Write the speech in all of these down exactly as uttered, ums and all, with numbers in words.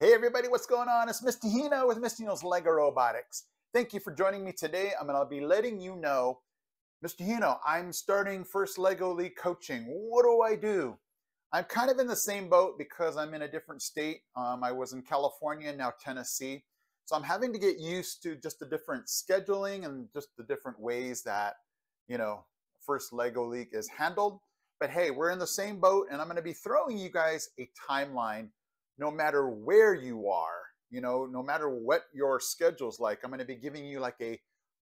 Hey everybody, what's going on? It's Mister Hino with Mister Hino's Lego Robotics. Thank you for joining me today. I'm going to be letting you know, Mister Hino, I'm starting First Lego League coaching. What do I do? I'm kind of in the same boat because I'm in a different state. Um, I was in California, now Tennessee. So I'm having to get used to just the different scheduling and just the different ways that, you know, First Lego League is handled. But hey, we're in the same boat and I'm going to be throwing you guys a timeline. No matter where you are, you know, no matter what your schedule's like, I'm going to be giving you like a,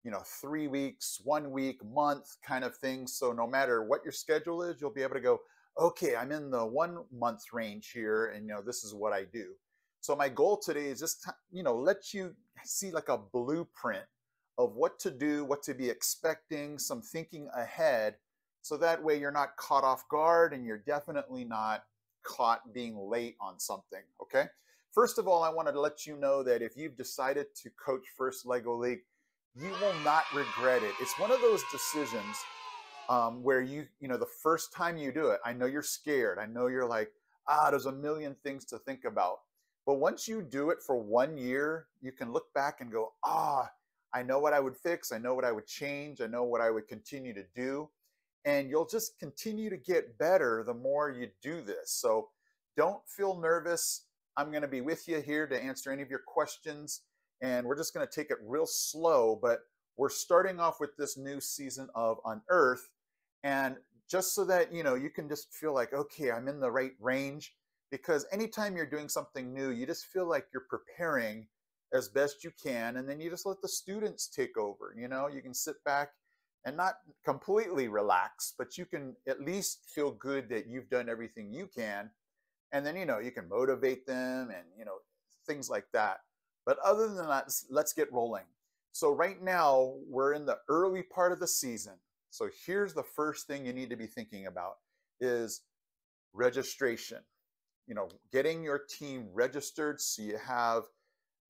you know, three weeks, one week, month kind of thing. So no matter what your schedule is, you'll be able to go, okay, I'm in the one month range here. And, you know, this is what I do. So my goal today is just, to, you know, let you see like a blueprint of what to do, what to be expecting, some thinking ahead. So that way you're not caught off guard and you're definitely not caught being late on something, okay? First of all, I wanted to let you know that if you've decided to coach First Lego League, you will not regret it. It's one of those decisions um, where you, you know, the first time you do it, I know you're scared. I know you're like, ah, there's a million things to think about. But once you do it for one year, you can look back and go, ah, I know what I would fix. I know what I would change. I know what I would continue to do. And you'll just continue to get better the more you do this. So don't feel nervous. I'm going to be with you here to answer any of your questions. And we're just going to take it real slow. But we're starting off with this new season of Unearthed. And just so that, you know, you can just feel like, okay, I'm in the right range. Because anytime you're doing something new, you just feel like you're preparing as best you can. And then you just let the students take over. You know, you can sit back and not completely relax, but you can at least feel good that you've done everything you can. And then, you know, you can motivate them and, you know, things like that. But other than that, let's get rolling. So right now, we're in the early part of the season. So here's the first thing you need to be thinking about is registration. You know, getting your team registered so you have,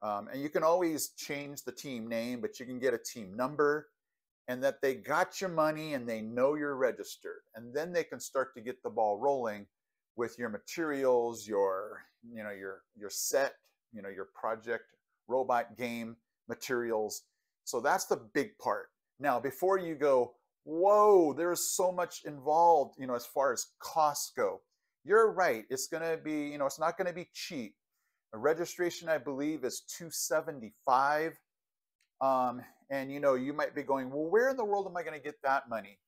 um, and you can always change the team name, but you can get a team number. And that they got your money and they know you're registered. And then they can start to get the ball rolling with your materials, your, you know, your, your set, you know, your project, robot game materials. So that's the big part. Now, before you go, whoa, there's so much involved, you know, as far as costs go. You're right. It's going to be, you know, it's not going to be cheap. A registration, I believe, is two seventy-five. Um, and you know, you might be going, well, where in the world am I going to get that money?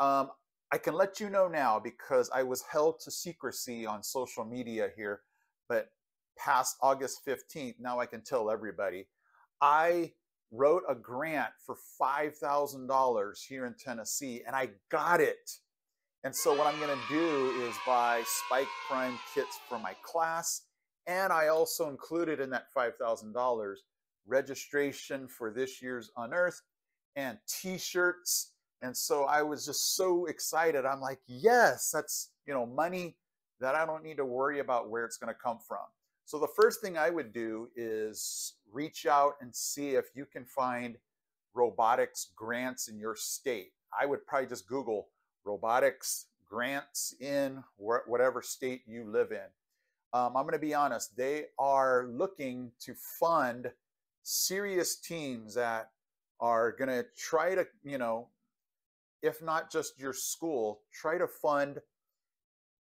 Um, I can let you know now because I was held to secrecy on social media here, but past August fifteenth, now I can tell everybody, I wrote a grant for five thousand dollars here in Tennessee and I got it. And so what I'm going to do is buy Spike Prime kits for my class. And I also included in that five thousand dollars registration for this year's Unearthed and t-shirts. And so I was just so excited. I'm like, yes, that's, you know, money that I don't need to worry about where it's going to come from. So the first thing I would do is reach out and see if you can find robotics grants in your state. I would probably just Google robotics grants in whatever state you live in. Um, I'm going to be honest. They are looking to fund serious teams that are going to try to, you know, if not just your school, try to fund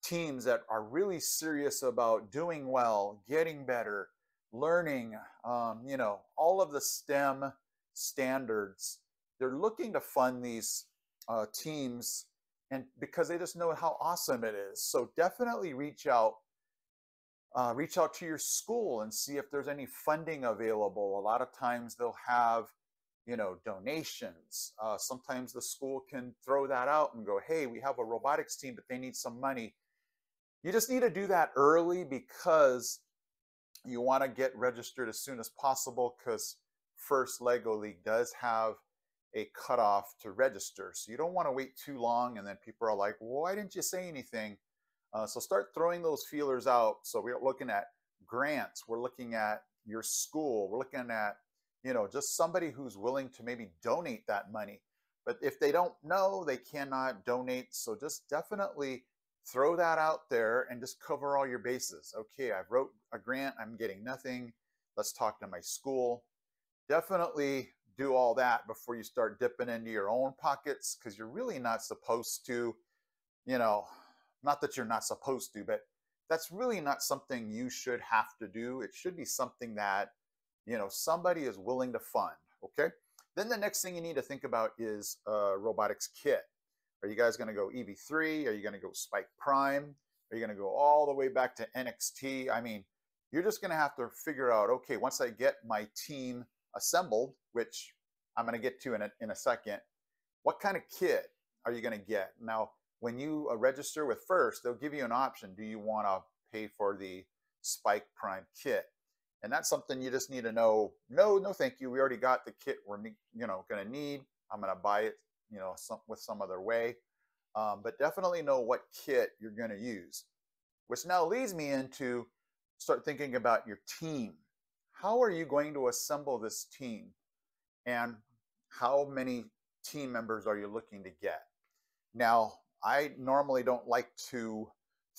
teams that are really serious about doing well, getting better, learning, um, you know, all of the STEM standards. They're looking to fund these uh, teams and because they just know how awesome it is. So definitely reach out. Uh, reach out to your school and see if there's any funding available. A lot of times they'll have, you know, donations. Uh, sometimes the school can throw that out and go, hey, we have a robotics team, but they need some money. You just need to do that early because you want to get registered as soon as possible because First Lego League does have a cutoff to register. So you don't want to wait too long. And then people are like, well, why didn't you say anything? Uh, so start throwing those feelers out. So we're looking at grants. We're looking at your school. We're looking at, you know, just somebody who's willing to maybe donate that money. But if they don't know, they cannot donate. So just definitely throw that out there and just cover all your bases. Okay, I've wrote a grant, I'm getting nothing. Let's talk to my school. Definitely do all that before you start dipping into your own pockets, because you're really not supposed to, you know, not that you're not supposed to, but that's really not something you should have to do. It should be something that, you know, somebody is willing to fund, okay? Then the next thing you need to think about is a robotics kit. Are you guys going to go E V three? Are you going to go Spike Prime? Are you going to go all the way back to N X T? I mean, you're just going to have to figure out, okay, once I get my team assembled, which I'm going to get to in a, in a second, what kind of kit are you going to get? Now, when you uh, register with FIRST, they'll give you an option. Do you want to pay for the Spike Prime kit? And that's something you just need to know. No, no, thank you. We already got the kit we're, you know, going to need. I'm going to buy it, you know, some, with some other way. Um, but definitely know what kit you're going to use, which now leads me into start thinking about your team. How are you going to assemble this team? And how many team members are you looking to get? Now, I normally don't like to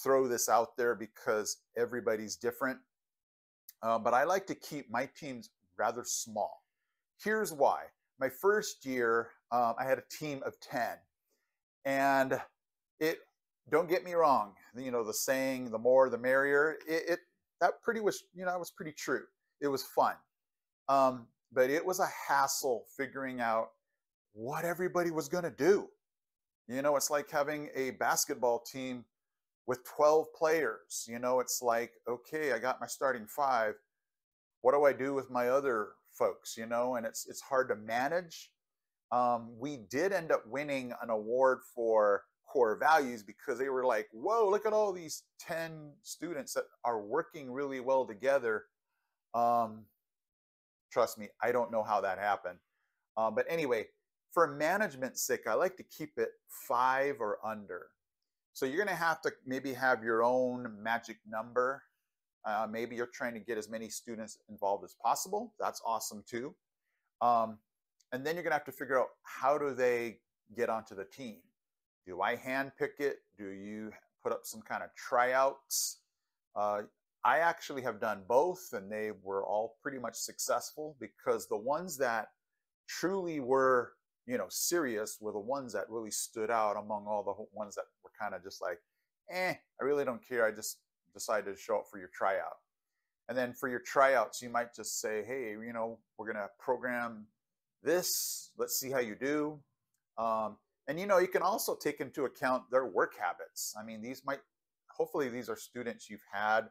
throw this out there because everybody's different, uh, but I like to keep my teams rather small. Here's why. My first year, um, I had a team of ten, and it, don't get me wrong, you know, the saying, the more, the merrier, it, it that pretty was, you know, that was pretty true. It was fun, um, but it was a hassle figuring out what everybody was gonna do. You know, it's like having a basketball team with twelve players. You know, it's like, okay, I got my starting five. What do I do with my other folks? You know, and it's, it's hard to manage. Um, we did end up winning an award for core values because they were like, whoa, look at all these ten students that are working really well together. Um, trust me, I don't know how that happened. Uh, but anyway, for management's sake, I like to keep it five or under. So you're going to have to maybe have your own magic number. Uh, maybe you're trying to get as many students involved as possible. That's awesome too. Um, and then you're going to have to figure out, how do they get onto the team? Do I handpick it? Do you put up some kind of tryouts? Uh, I actually have done both, and they were all pretty much successful, because the ones that truly were, you know, serious were the ones that really stood out among all the ones that were kind of just like, eh, I really don't care. I just decided to show up for your tryout. And then for your tryouts, you might just say, hey, you know, we're going to program this. Let's see how you do. Um, and, you know, you can also take into account their work habits. I mean, these might, hopefully these are students you've had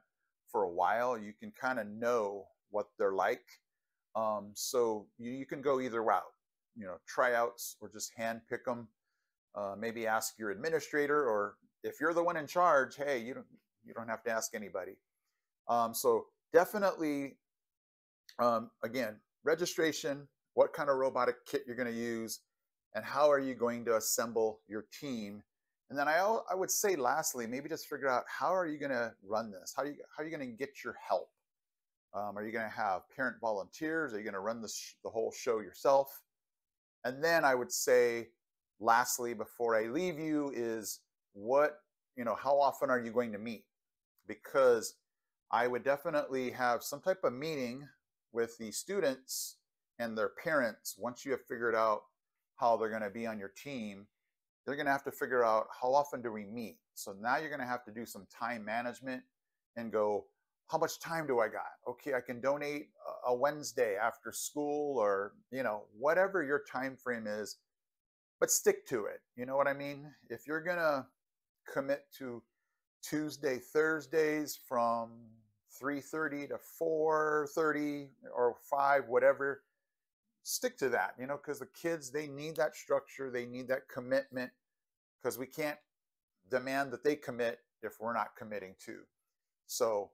for a while. You can kind of know what they're like. Um, so you, you can go either route. You know, tryouts, or just hand pick them. Uh, maybe ask your administrator, or if you're the one in charge, hey, you don't you don't have to ask anybody. Um, so definitely, um, again, registration, what kind of robotic kit you're going to use, and how are you going to assemble your team? And then I I would say lastly, maybe just figure out, how are you going to run this? How are you how are you going to get your help? Um, are you going to have parent volunteers? Are you going to run the sh the whole show yourself? And then I would say, lastly, before I leave you, is what, you know, how often are you going to meet? Because I would definitely have some type of meeting with the students and their parents. Once you have figured out how they're going to be on your team, they're going to have to figure out, how often do we meet? So now you're going to have to do some time management and go, how much time do I got? Okay, I can donate a Wednesday after school, or, you know, whatever your time frame is, but stick to it. You know what I mean? If you're going to commit to Tuesday, Thursdays from three thirty to four thirty or five, whatever, stick to that, you know, because the kids, they need that structure. They need that commitment, because we can't demand that they commit if we're not committing to. So,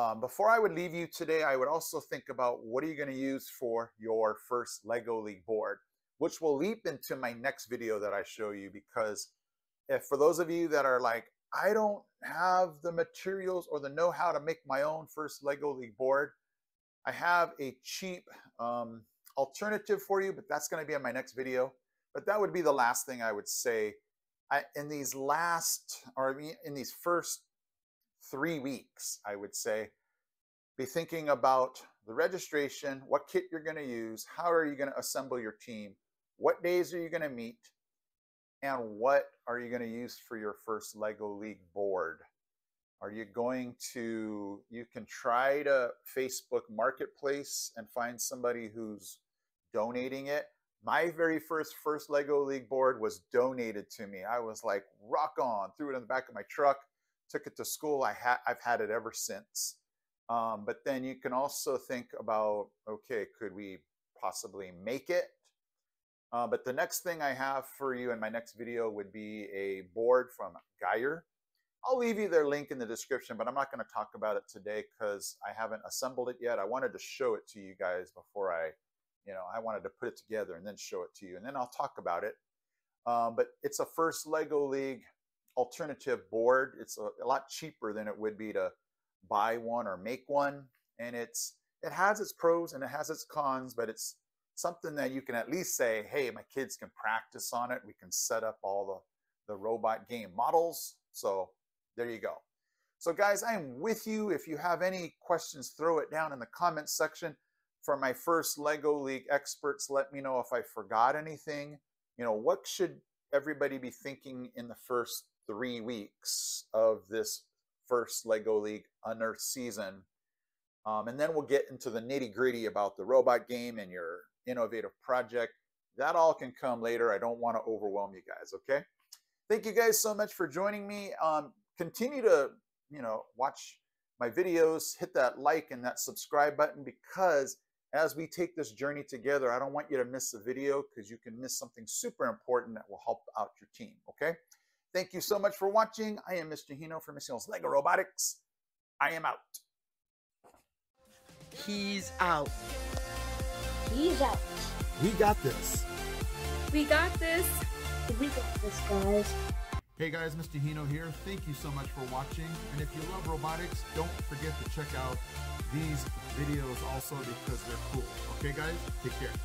Um, before I would leave you today, I would also think about, what are you going to use for your first Lego League board, which will leap into my next video that I show you, because if, for those of you that are like, I don't have the materials or the know-how to make my own first Lego League board, I have a cheap um, alternative for you, but that's going to be in my next video. But that would be the last thing I would say. I, in these last, or in these first three weeks, I would say, be thinking about the registration, what kit you're going to use, how are you going to assemble your team, what days are you going to meet, and what are you going to use for your first LEGO League board. Are you going to, you can try to Facebook Marketplace and find somebody who's donating it. My very first first LEGO League board was donated to me. I was like, rock on, threw it in the back of my truck, took it to school. I ha I've had it ever since. Um, but then you can also think about, okay, could we possibly make it? Uh, but the next thing I have for you in my next video would be a board from Geyer. I'll leave you their link in the description, but I'm not going to talk about it today because I haven't assembled it yet. I wanted to show it to you guys before I, you know, I wanted to put it together and then show it to you, and then I'll talk about it. Um, but it's a First LEGO League alternative board. It's a, a lot cheaper than it would be to buy one or make one, and it's it has its pros and it has its cons, but it's something that you can at least say, hey, my kids can practice on it. We can set up all the, the robot game models. So there you go. So guys, I'm with you. If you have any questions, throw it down in the comments section. For my first LEGO League experts, let me know if I forgot anything. You know, what should everybody be thinking in the first three weeks of this first LEGO League Unearthed season? Um, and then we'll get into the nitty gritty about the robot game and your innovative project. That all can come later. I don't want to overwhelm you guys, okay? Thank you guys so much for joining me. Um, Continue to, you know, watch my videos, hit that like and that subscribe button, because as we take this journey together, I don't want you to miss a video, because you can miss something super important that will help out your team, okay? Thank you so much for watching. I am Mister Hino from Mister Hino's LEGO Robotics. I am out. He's out. He's out. We got this. We got this. We got this, guys. Hey guys, Mister Hino here. Thank you so much for watching. And if you love robotics, don't forget to check out these videos also, because they're cool. Okay guys, take care.